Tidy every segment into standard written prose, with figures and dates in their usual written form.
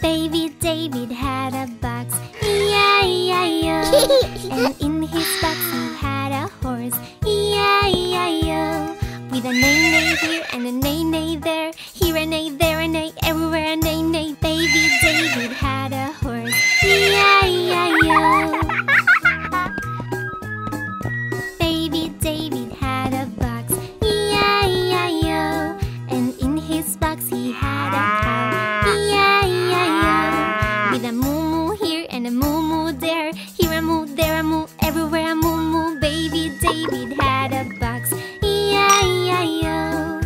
Baby David had a box, E-I-I-O. And in his box he had a horse, E-I-I-O. With a neigh-neigh here and a neigh-neigh there, here a neigh, there a neigh, everywhere a neigh-neigh. Baby David had a horse, E-I-I-O. Baby David had a box, E-I-I-O. And in his box he had a cow, E-I-I-O. With a moo-moo here and a moo-moo there, here a moo, there a moo, everywhere a moo-moo. Baby David had a box, E-I-I-O.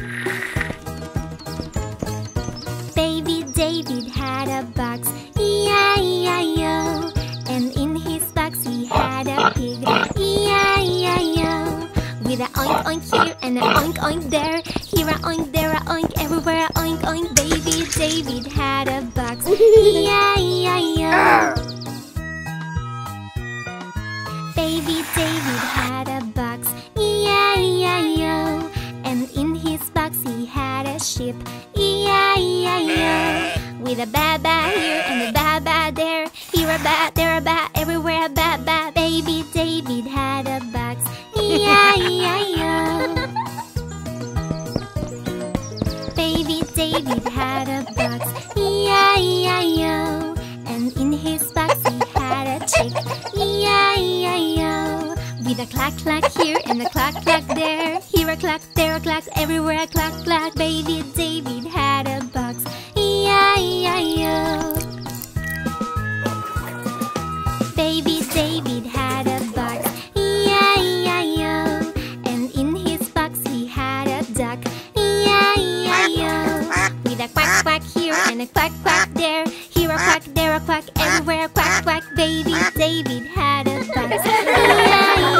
Baby David had a box, E-I-I-O. And in his box he had a pig, E-I-I-O. With a oink oink here and a oink oink there, here a oink, there a oink, everywhere a oink oink. Baby David had a box, E-I-I-O. Baby David had a box, E-I-I-O. And in his box he had a sheep, E-I-I-O. With a ba-ba here and a ba-ba there, here a ba, there a ba, everywhere a ba-ba. Baby David had a box, E-I-I-O. Baby David had a box, E-I-I-O. And in his box he had a chick, E-I-I-O. With a clack clack here and a clack clack there, here a clack, there a clack, everywhere a clack clack. Baby David had a box, E-I-I-O. Baby David had a box, E-I-I-O. And in his box he had a duck, E-I-I-O. With a quack quack here and a quack quack there, here a quack, there a quack, everywhere a quack quack. Baby David had a box, E-I-I-O.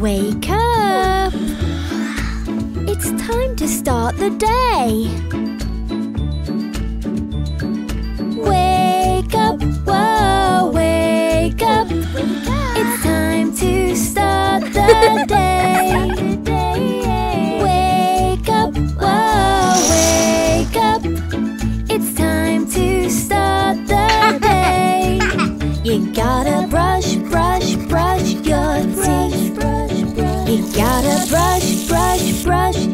Wake up! It's time to start the day. Wake up, whoa, wake up. It's time to start the day. Wake up, whoa, wake up. It's time to start the day. You gotta brush, brush, brush your teeth. You gotta brush, brush, brush your teeth.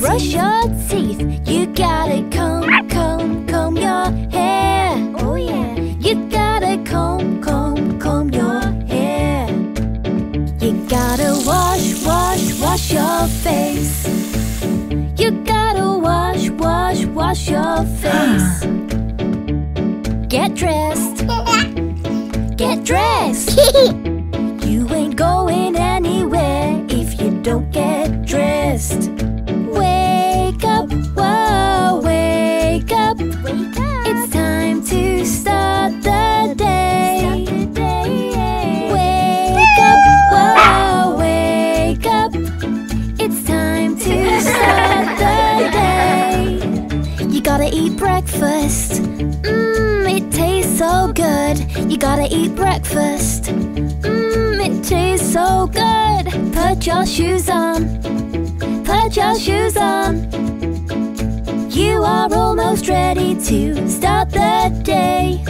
Brush your teeth. You gotta comb, comb, comb your hair. Oh yeah. You gotta comb, comb, comb your hair. You gotta wash, wash, wash your face. You gotta wash, wash, wash your face. Get dressed. Get dressed. You ain't going anywhere if you don't get dressed. Wake up, whoa, wake up. Wake up. It's time to start the day. Wake up, whoa, wake up. It's time to start the day. You gotta eat breakfast. It tastes so good. You gotta eat breakfast. It tastes so good. Put your shoes on. Put your shoes on. You are almost ready to start the day.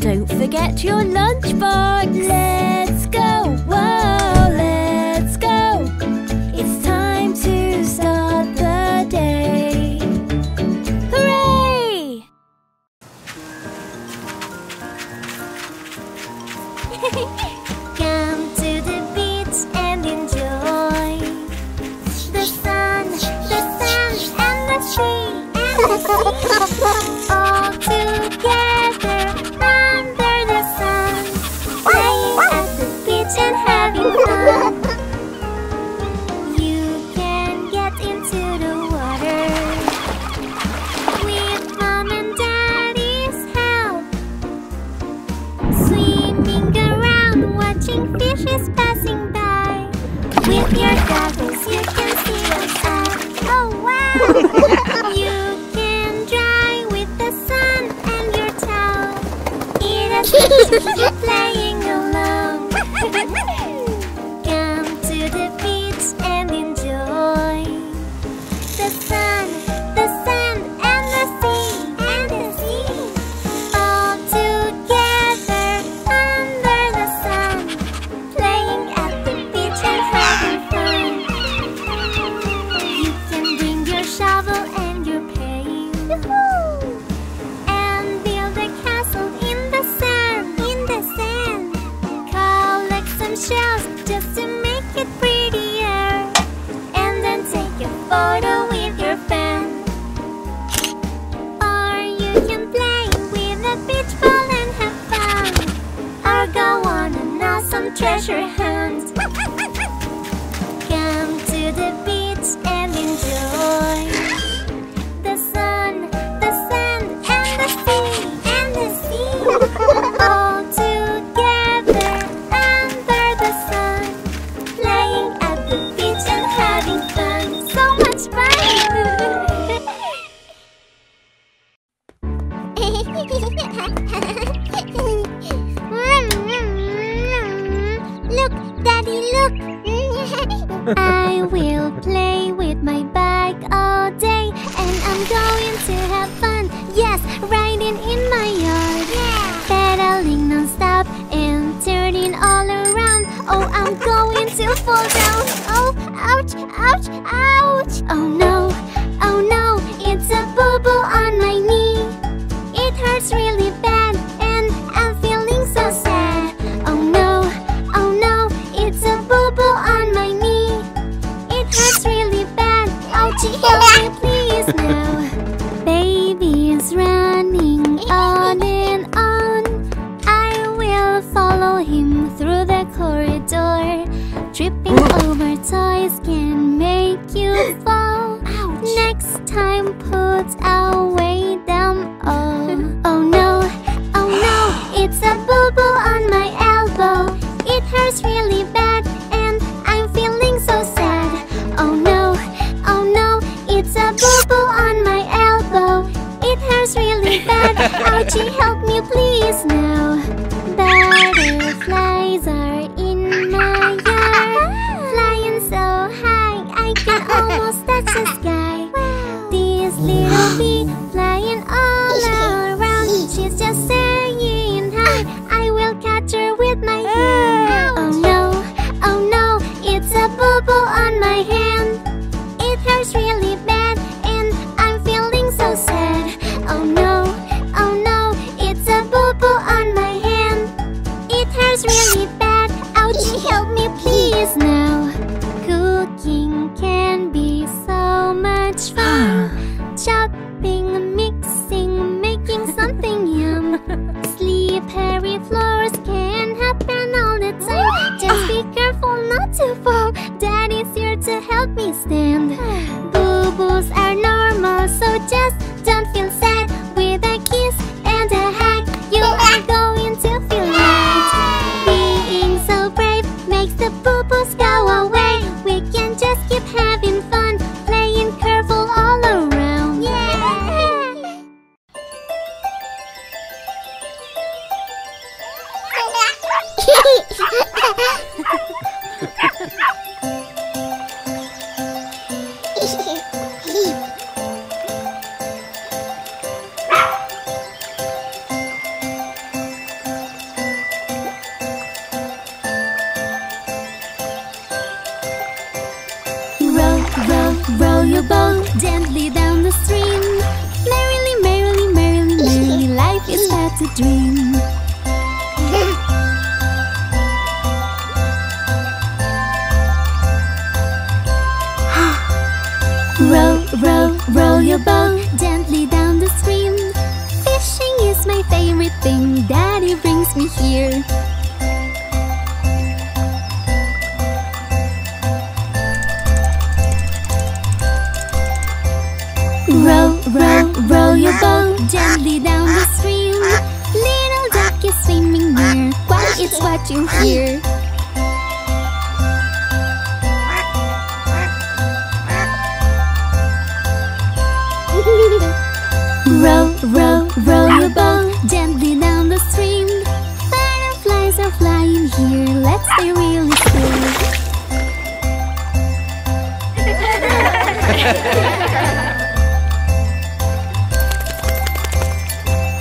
Don't forget your lunchbox. Let's go. Whoa, let's go. It's time to start the day. Hooray! All together under the sun, playing at the beach and having fun. You can get into the water with mom and daddy's help. Swimming around, watching fishes passing by. With your goggles, you can see yourself. Oh wow! You're playing alone. Come to the beach and enjoy the sun and the sea, and the sea. All together under the sun, playing at the beach and having fun. You can bring your shovel and your pail and build a castle in the sand. Shells just to make it prettier, and then take a photo with your fan. Or you can play with a beach ball and have fun, or go on an awesome treasure hunt. Come to the beach and enjoy the sun, and the sea, and the sea. All together. Look, Daddy, look. I will play with my bike all day, and I'm going to have fun. Yes, riding in my yard, yeah. Pedaling non-stop and turning all around. Oh, I'm going to fall down. Oh, ouch, ouch, ouch. Oh no, it's a boo-boo on my knee. It hurts really bad, and I'm feeling so sad. oh no, it's a boo-boo on my knee. It hurts really bad, ouchie, help me please now. Baby is running on and on. I will follow him through the corridor. Tripping over toys can make you fall. Ouch. Next time, put away them all. Oh no, it's a boo-boo on my elbow. It hurts really bad, and I'm feeling so sad. Oh no, really bad. Ouchie, help me please now. Butterflies are in my yard, flying so high I can almost touch the sky. Wow. This little bee flying all around, she's just saying hi. I will catch her with my hand. Oh no, it's a bubble on my hand. It hurts really bad and I'm feeling so sad. Oh no, it's a bubble on my hand. It hurts really bad. Ouchie, help me please now. Cooking can be so much fun. Chopping, mixing, making something yum. Slippery floors can happen all the time. Just be careful not to fall. Daddy's here to help me stand. Boo-boos are normal, so just don't feel sad. With a kiss and a hug, you are going to feel right. Being so brave makes the boo-boos go away. We can just keep having fun, playing curveball all around. Yeah! Row your boat gently down the stream. Merrily, merrily, merrily, merrily, life is but a dream. Row, row, row your boat gently down the stream. Fishing is my favorite thing. Daddy brings me here. Row, row, row your boat gently down the stream. Little duck is swimming near, quiet is what you hear. Row, row, row your boat gently down the stream. Butterflies are flying here, let's stay really still.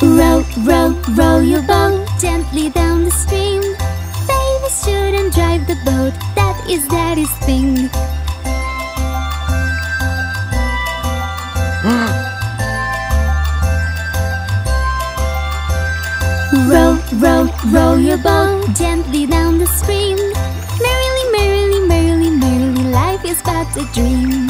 Row, row, row your boat gently down the stream. Baby shouldn't drive the boat, that is daddy's thing. Row, row, row your boat gently down the stream. Merrily, merrily, merrily, merrily, life is but a dream.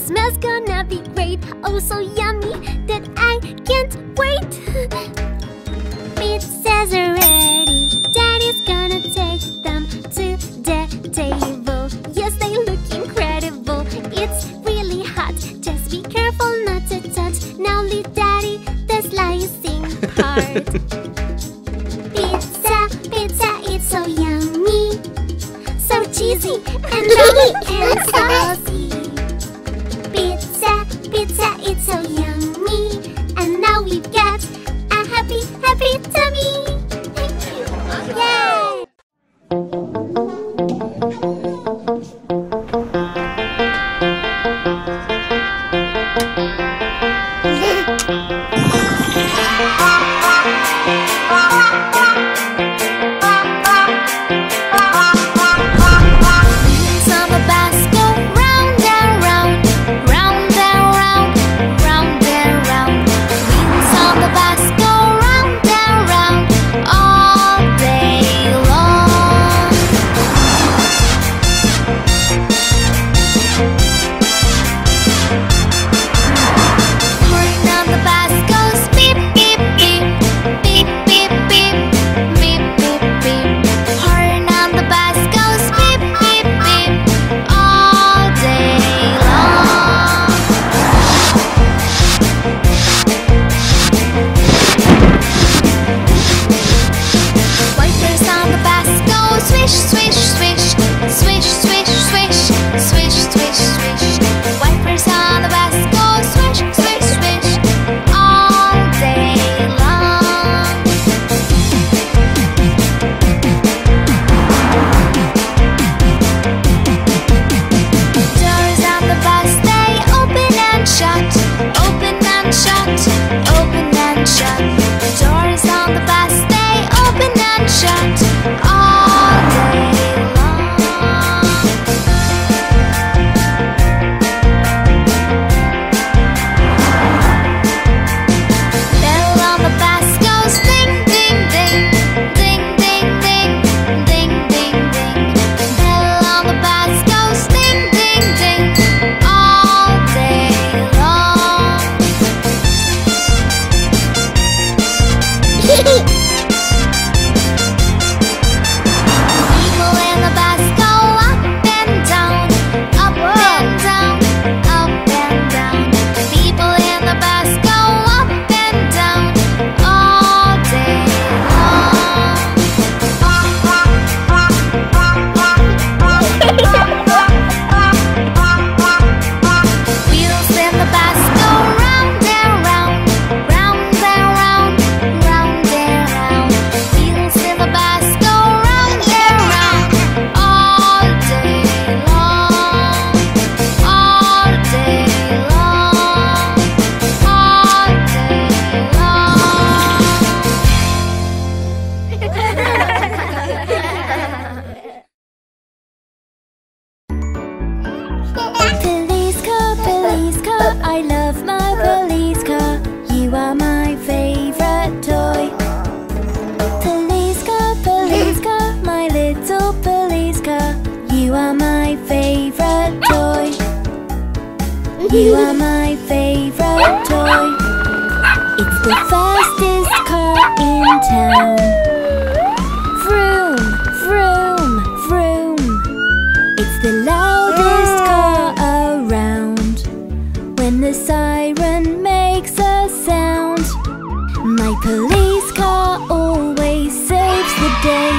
Smells gonna be great, oh so yummy that I can't wait. Pizza, pizza, it's so yummy, so cheesy and yummy and saucy. Pizza, pizza, it's so yummy, and now we've got a happy, happy tummy. Thank you. Yay! You are my favorite toy. It's the fastest car in town. Vroom, vroom, vroom. It's the loudest car around. When the siren makes a sound, my police car always saves the day.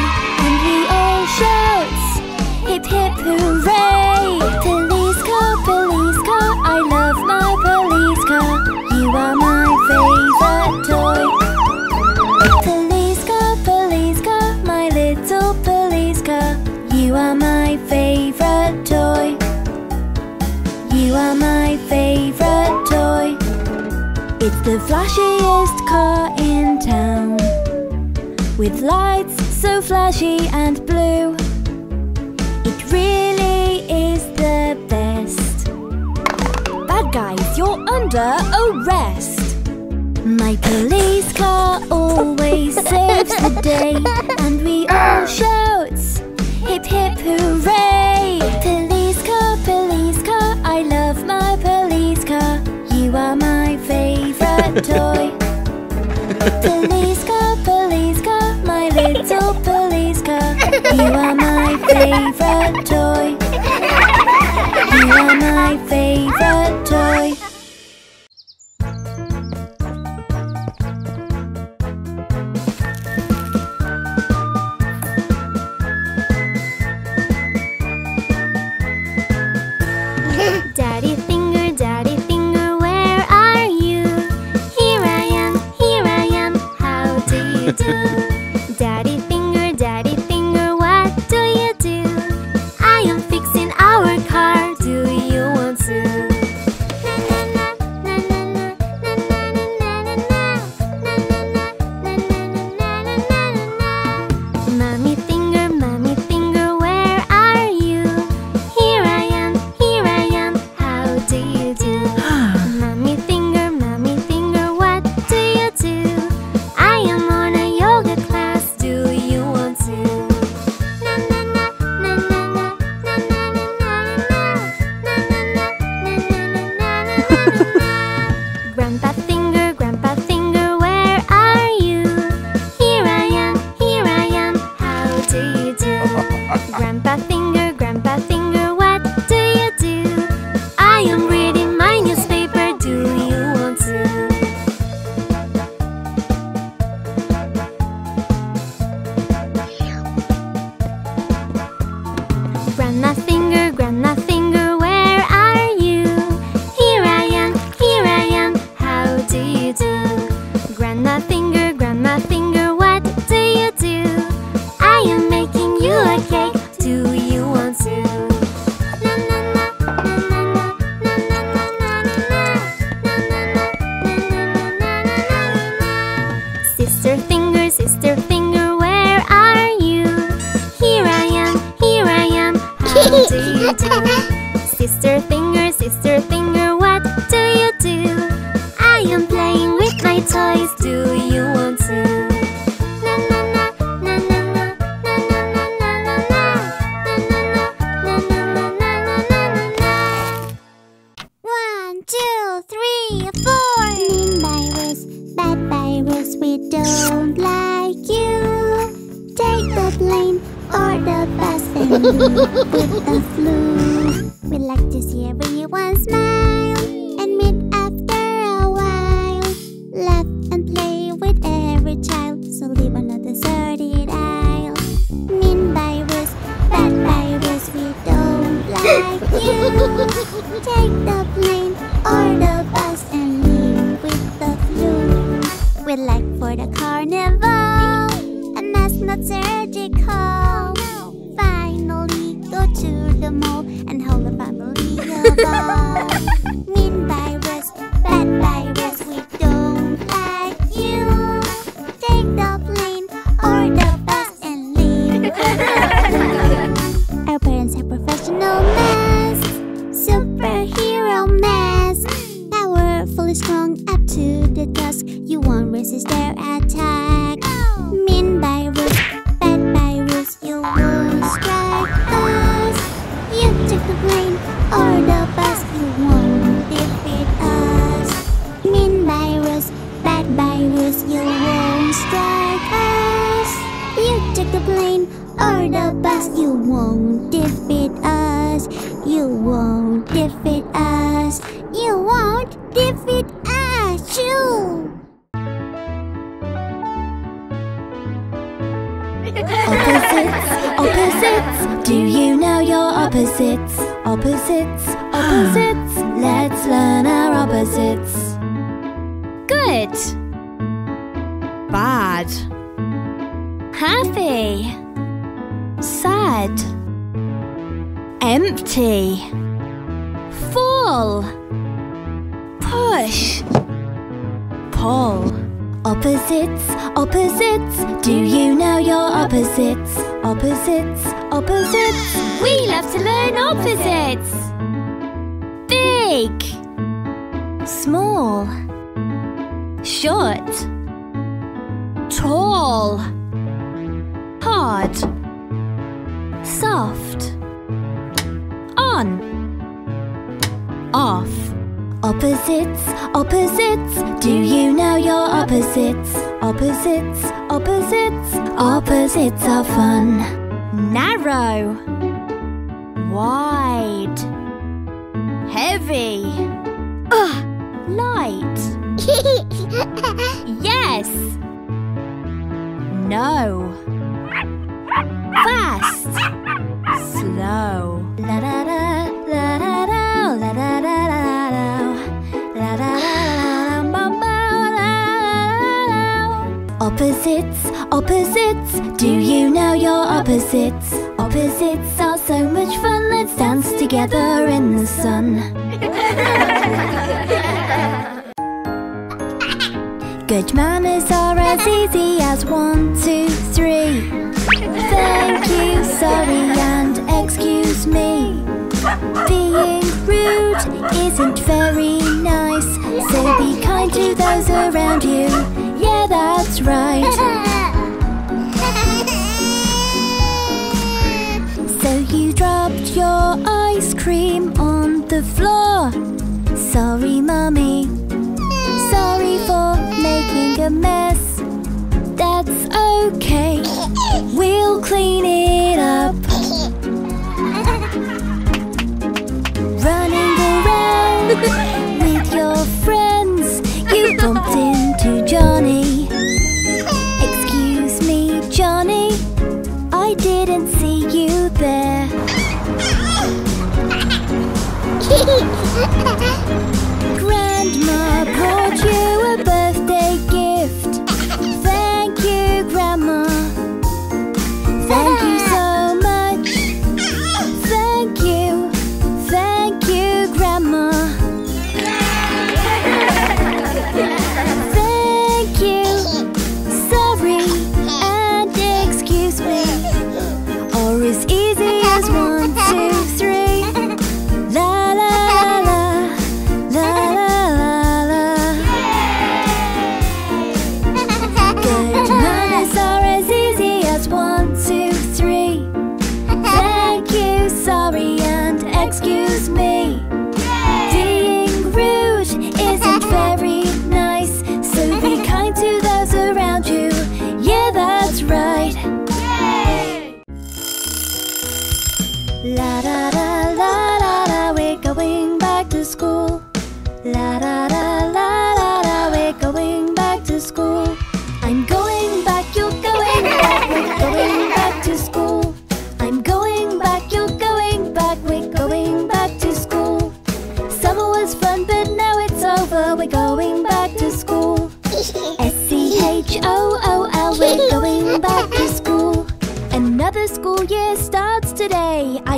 And we all shout, hip hip hooray! It's the flashiest car in town, with lights so flashy and blue. It really is the best. Bad guys, you're under arrest. My police car always saves the day, and we all shout, hip hip hooray! Police car, I love my police car. You are my favorite toy. Police car, my little police car. You are my favorite toy. You are my favorite toy. you do? Daddy finger, what do you do? I am fixing our car, do you want to? Mommy finger, where are you? Here I am, how do you do? Mommy finger, what do you do? I am on a yoga class, do you want to? Grandpa finger, where are you? Here I am, how do you do? Grandpa finger, what do you do? I am reading my newspaper, do you want to? Grandma finger, where are you? Here I am, how do you do? Grandma finger, what do you do? I am making you a cake, do you want to? Sister finger, where are you? Here I am, how do you do? Sister finger, what do you do? I am playing with my toys, do you want to? One, two, three, four. Bad virus, we don't like you. Take the plane or the bus and with the flu. We like to see everyone smile and meet after a while. Laugh and play with every child, so live on a deserted aisle. Mean virus, bad virus, we don't like you. Take the plane or the bus and live with the flu. We like for the carnival, a mask not surgical. Finally go to the mall and hold the family a ball. Mean virus, bad virus, we don't like you. Take the plane or the bus and leave with the flu. Our parents have professional masks, superhero masks, powerfully strong up to the task. You won't resist their attack. Mean virus, bad virus, you won't strike us. You take the plane or the bus, you won't defeat us. Mean virus, bad virus, you won't strike us. You take the plane or the bus, you won't defeat us. You won't defeat us. You won't defeat us. Opposites, do you know your opposites? Let's learn our opposites. Good, bad, happy, sad, empty, full, push, pull. Opposites, do you know your opposites? We love to learn opposites. Big, small, short, tall, hard, soft, on, off. Opposites, do you know your opposites? Opposites are fun. Narrow, wide, heavy, light. Yes, no, fast, slow. La da da da da da la da da da. Opposites, opposites, do you know your opposites? Opposites are so much fun, let's dance together in the sun. Good manners are as easy as 1, 2, 3. Thank you, sorry and excuse me. Being rude isn't very nice, so be kind to those around you. Yeah, that's right. So you dropped your ice cream on the floor. Sorry, Mummy. Sorry for making a mess. That's okay. We'll clean it up. Running around with your friends, you bumped into Johnny. Excuse me, Johnny, I didn't see you there. Grandma brought you a birthday gift. Thank you, Grandma. Thank you.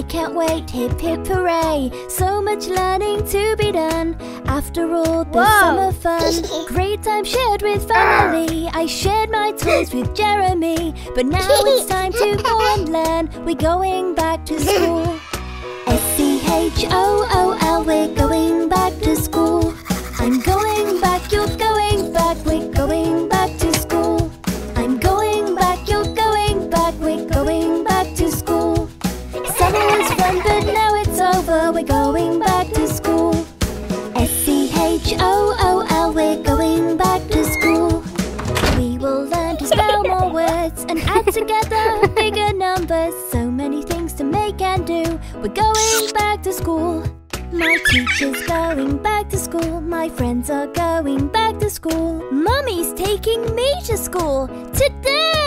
Can't wait, hip hip hooray. So much learning to be done. After all the summer fun. Great time shared with family. I shared my toys with Jeremy. But now it's time to go and learn. We're going back to school. S-C-H-O-O-L, we're going back to school. I'm going back, you're going back, we're going back to school. I'm going back, you're going back, we're going back to school. Summer was fun, but now it's over. We're going back to school. S-C-H-O-O-L, we're going back to school. We will learn to spell more words and add together bigger numbers. So many things to make and do. We're going back to school. My teacher's going back to school. My friends are going back to school. Mummy's taking me to school today.